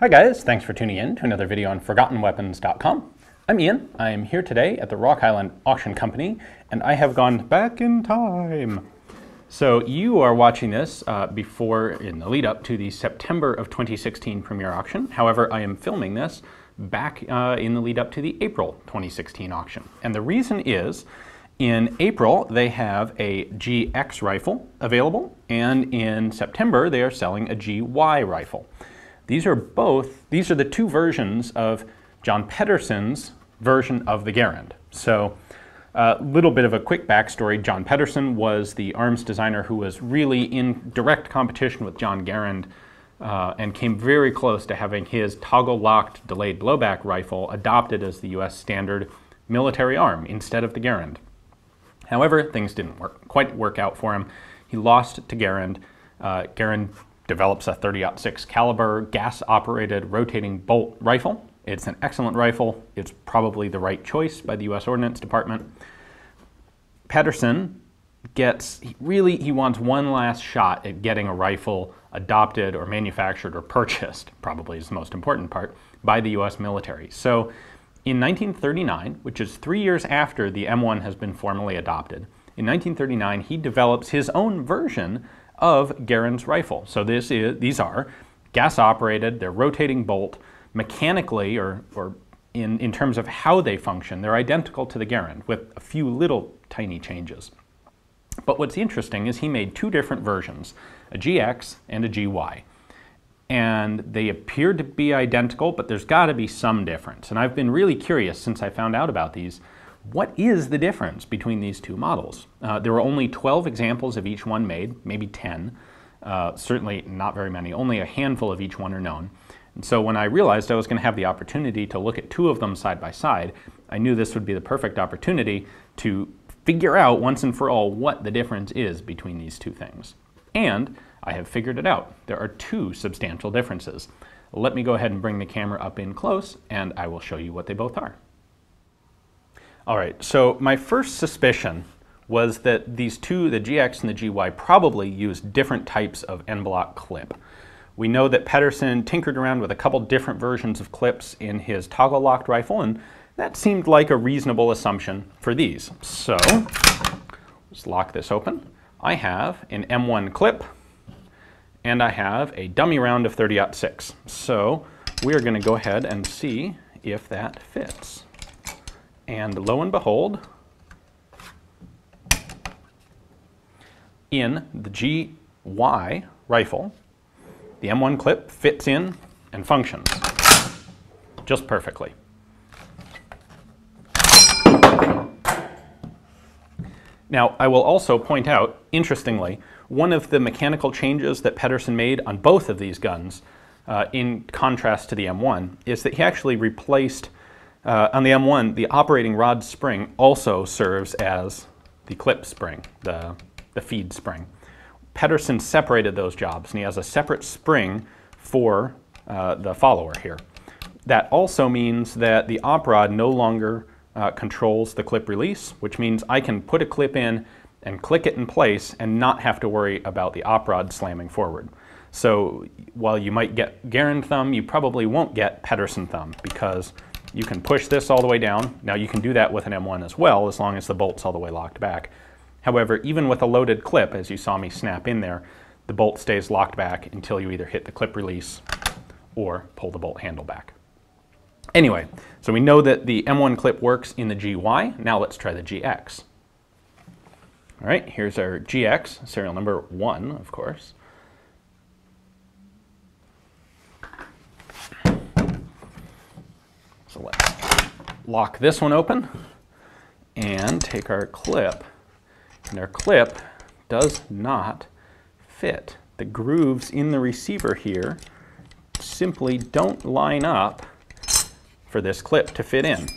Hi guys, thanks for tuning in to another video on ForgottenWeapons.com. I'm Ian. I am here today at the Rock Island Auction Company, and I have gone back in time. So you are watching this before, in the lead up to the September of 2016 premiere auction. However, I am filming this back in the lead up to the April 2016 auction. And the reason is, in April, they have a GX rifle available, and in September, they are selling a GY rifle. These are the two versions of John Pedersen's version of the Garand. So a little bit of a quick backstory. John Pedersen was the arms designer who was really in direct competition with John Garand and came very close to having his toggle-locked delayed blowback rifle adopted as the US standard military arm instead of the Garand. However, things didn't quite work out for him. He lost to Garand. Garand develops a 30-06 caliber gas-operated rotating bolt rifle. It's an excellent rifle. It's probably the right choice by the U.S. Ordnance Department. Pedersen he wants one last shot at getting a rifle adopted or manufactured or purchased, probably is the most important part, by the U.S. military. So in 1939, which is 3 years after the M1 has been formally adopted, in 1939 he develops his own version of Garand's rifle. So these are gas-operated, they're rotating bolt. Mechanically, or in terms of how they function, they're identical to the Garand with a few little tiny changes. But what's interesting is he made two different versions, a GX and a GY. And they appear to be identical, but there's got to be some difference. And I've been really curious since I found out about these. What is the difference between these two models? There were only 12 examples of each one made, maybe 10. Certainly not very many. Only a handful of each one are known. And so when I realized I was going to have the opportunity to look at two of them side by side, I knew this would be the perfect opportunity to figure out once and for all what the difference is between these two things. And I have figured it out. There are two substantial differences. Let me go ahead and bring the camera up in close, and I will show you what they both are. All right, so my first suspicion was that these two, the GX and the GY, probably used different types of en bloc clip. We know that Pedersen tinkered around with a couple different versions of clips in his toggle-locked rifle, and that seemed like a reasonable assumption for these. So let's lock this open. I have an M1 clip, and I have a dummy round of 30-06. So we are going to go ahead and see if that fits. And lo and behold, in the GY rifle, the M1 clip fits in and functions just perfectly. Now, I will also point out, interestingly, one of the mechanical changes that Pedersen made on both of these guns, in contrast to the M1, is that he actually replaced on the M1, the operating rod spring also serves as the clip spring, the feed spring. Pedersen separated those jobs, and he has a separate spring for the follower here. That also means that the op rod no longer controls the clip release, which means I can put a clip in and click it in place and not have to worry about the op rod slamming forward. So while you might get Garand thumb, you probably won't get Pedersen thumb, because you can push this all the way down. Now you can do that with an M1 as well, as long as the bolt's all the way locked back. However, even with a loaded clip, as you saw me snap in there, the bolt stays locked back until you either hit the clip release or pull the bolt handle back. Anyway, so we know that the M1 clip works in the GY. Now let's try the GX. All right, here's our GX, serial number 1, of course. So let's lock this one open and take our clip. And our clip does not fit. The grooves in the receiver here simply don't line up for this clip to fit in.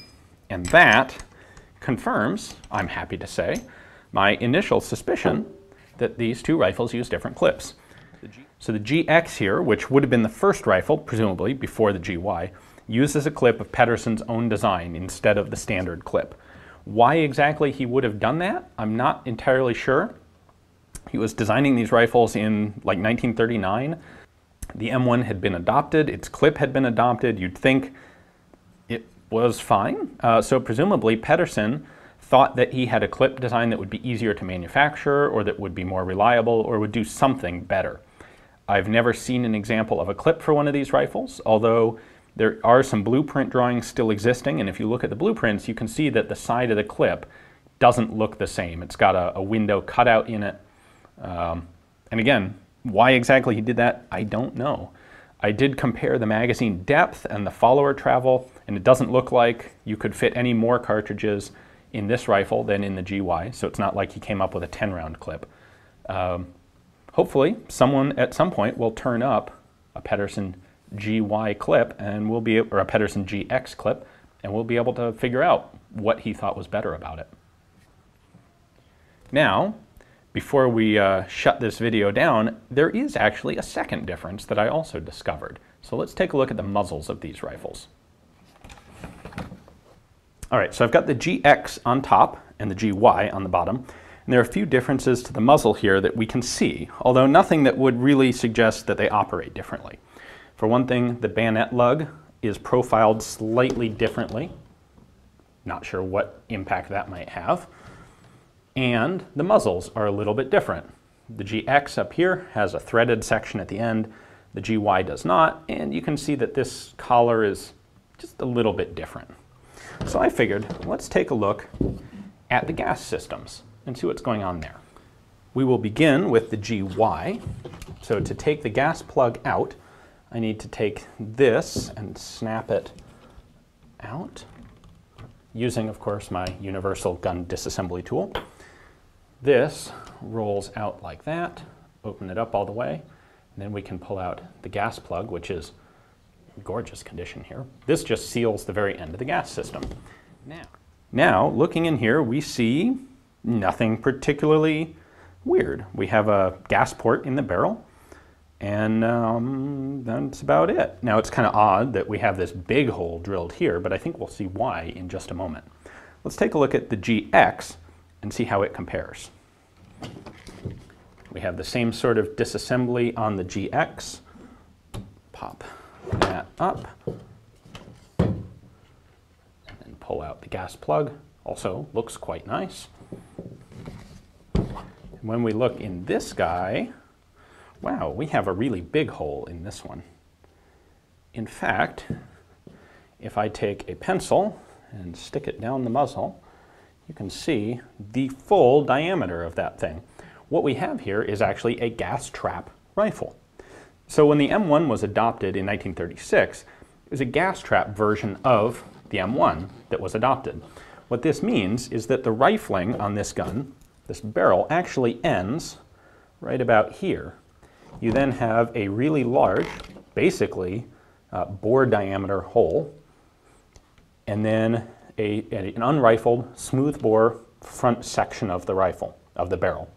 And that confirms, I'm happy to say, my initial suspicion that these two rifles use different clips. So the GX here, which would have been the first rifle, presumably before the GY, uses a clip of Pedersen's own design instead of the standard clip. Why exactly he would have done that, I'm not entirely sure. He was designing these rifles in like 1939. The M1 had been adopted, its clip had been adopted, you'd think it was fine. So presumably Pedersen thought that he had a clip design that would be easier to manufacture or that would be more reliable or would do something better. I've never seen an example of a clip for one of these rifles, although there are some blueprint drawings still existing, and if you look at the blueprints you can see that the side of the clip doesn't look the same. It's got a window cutout in it. And again, why exactly he did that, I don't know. I did compare the magazine depth and the follower travel, and it doesn't look like you could fit any more cartridges in this rifle than in the GY, so it's not like he came up with a 10-round clip. Hopefully someone at some point will turn up a Pedersen GY clip, and we'll be, or a Pedersen GX clip, and we'll be able to figure out what he thought was better about it. Now, before we shut this video down, there is actually a second difference that I also discovered. So let's take a look at the muzzles of these rifles. All right, so I've got the GX on top and the GY on the bottom, and there are a few differences to the muzzle here that we can see, although nothing that would really suggest that they operate differently. For one thing, the bayonet lug is profiled slightly differently. Not sure what impact that might have. And the muzzles are a little bit different. The GX up here has a threaded section at the end, the GY does not, and you can see that this collar is just a little bit different. So I figured, let's take a look at the gas systems and see what's going on there. We will begin with the GY. So to take the gas plug out, I need to take this and snap it out using, of course, my universal gun disassembly tool. This rolls out like that, open it up all the way, and then we can pull out the gas plug, which is gorgeous condition here. This just seals the very end of the gas system. Now, looking in here, we see nothing particularly weird. We have a gas port in the barrel, and that's about it. Now, it's kind of odd that we have this big hole drilled here, but I think we'll see why in just a moment. Let's take a look at the GX and see how it compares. We have the same sort of disassembly on the GX. Pop that up, and then pull out the gas plug. Also looks quite nice. And when we look in this guy, wow, we have a really big hole in this one. In fact, if I take a pencil and stick it down the muzzle, you can see the full diameter of that thing. What we have here is actually a gas trap rifle. So when the M1 was adopted in 1936, it was a gas trap version of the M1 that was adopted. What this means is that the rifling on this gun, this barrel, actually ends right about here. You then have a really large, basically, bore diameter hole, and then an unrifled, smooth bore front section of the rifle, of the barrel.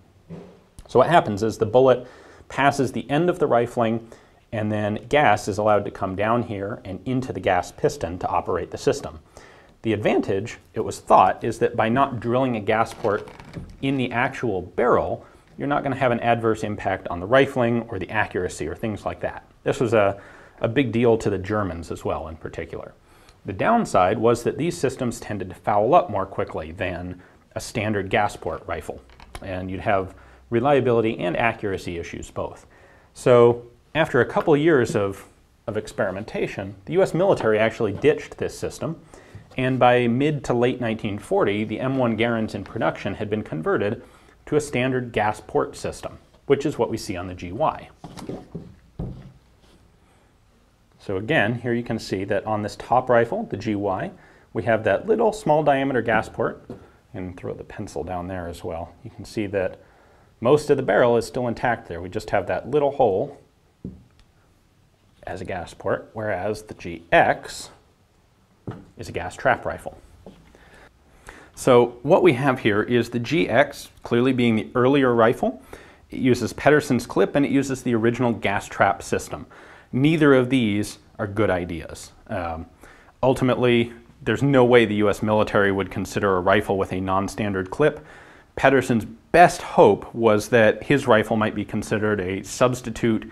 So what happens is the bullet passes the end of the rifling, and then gas is allowed to come down here and into the gas piston to operate the system. The advantage, it was thought, is that by not drilling a gas port in the actual barrel, you're not going to have an adverse impact on the rifling or the accuracy or things like that. This was a big deal to the Germans as well, in particular. The downside was that these systems tended to foul up more quickly than a standard gas port rifle, and you'd have reliability and accuracy issues both. So after a couple years of experimentation, the US military actually ditched this system, and by mid to late 1940, the M1 Garands in production had been converted to a standard gas port system, which is what we see on the GY. So again, here you can see that on this top rifle, the GY, we have that little small diameter gas port, and throw the pencil down there as well. You can see that most of the barrel is still intact there. We just have that little hole as a gas port, whereas the GX is a gas trap rifle. So what we have here is the GX, clearly being the earlier rifle. It uses Pedersen's clip, and it uses the original gas trap system. Neither of these are good ideas. Ultimately, there's no way the US military would consider a rifle with a non-standard clip. Pedersen's best hope was that his rifle might be considered a substitute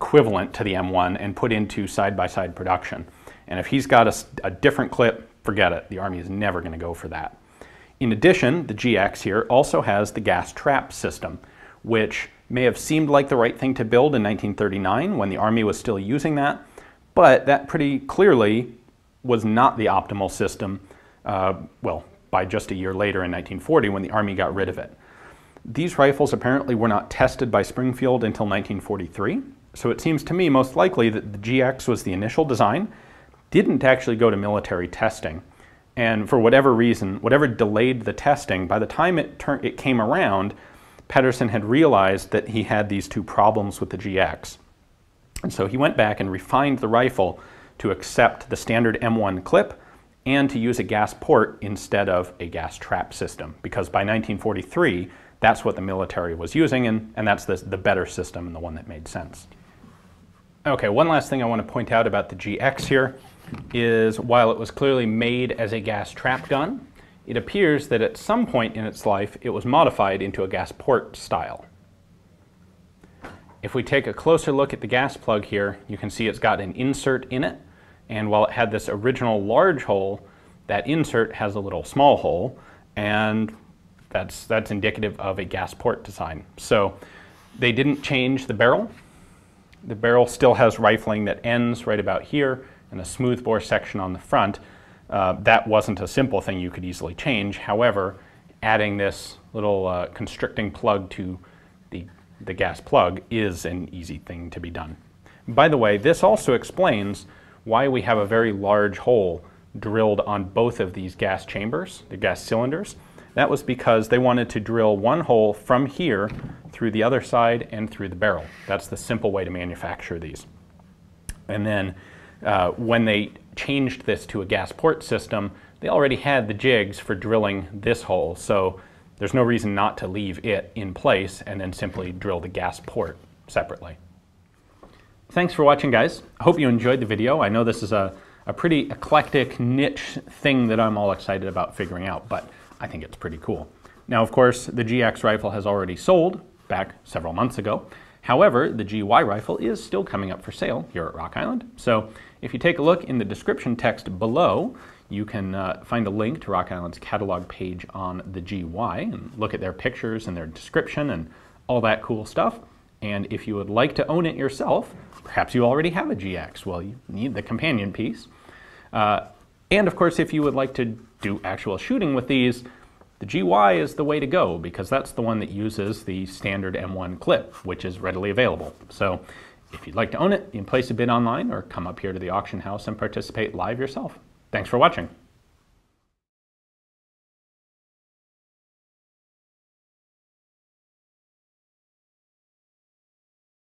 equivalent to the M1 and put into side-by-side production. And if he's got a different clip, forget it. The Army is never going to go for that. In addition, the GX here also has the gas trap system, which may have seemed like the right thing to build in 1939 when the Army was still using that, but that pretty clearly was not the optimal system, well, by just a year later in 1940 when the Army got rid of it. These rifles apparently were not tested by Springfield until 1943, so it seems to me most likely that the GX was the initial design, didn't actually go to military testing, and for whatever reason, whatever delayed the testing, by the time it came around, Pedersen had realized that he had these two problems with the GX. And so he went back and refined the rifle to accept the standard M1 clip and to use a gas port instead of a gas trap system, because by 1943, that's what the military was using, and that's the better system and the one that made sense. Okay, one last thing I want to point out about the GX here is while it was clearly made as a gas trap gun, it appears that at some point in its life, it was modified into a gas port style. If we take a closer look at the gas plug here, you can see it's got an insert in it, and while it had this original large hole, that insert has a little small hole, and that's indicative of a gas port design. So they didn't change the barrel. The barrel still has rifling that ends right about here and a smoothbore section on the front. That wasn't a simple thing you could easily change. However, adding this little constricting plug to the gas plug is an easy thing to be done. By the way, this also explains why we have a very large hole drilled on both of these gas chambers, the gas cylinders. That was because they wanted to drill one hole from here through the other side and through the barrel. That's the simple way to manufacture these. And then when they changed this to a gas port system, they already had the jigs for drilling this hole, so there's no reason not to leave it in place and then simply drill the gas port separately. Thanks for watching, guys. I hope you enjoyed the video. I know this is a pretty eclectic niche thing that I'm all excited about figuring out, but I think it's pretty cool. Now, of course, the GX rifle has already sold back several months ago. However, the GY rifle is still coming up for sale here at Rock Island. So if you take a look in the description text below, you can find a link to Rock Island's catalog page on the GY and look at their pictures and their description and all that cool stuff. And if you would like to own it yourself, perhaps you already have a GX. Well, you need the companion piece. And of course, if you would like to do actual shooting with these, the GY is the way to go because that's the one that uses the standard M1 clip, which is readily available. So if you'd like to own it, you can place a bid online or come up here to the auction house and participate live yourself. Thanks for watching.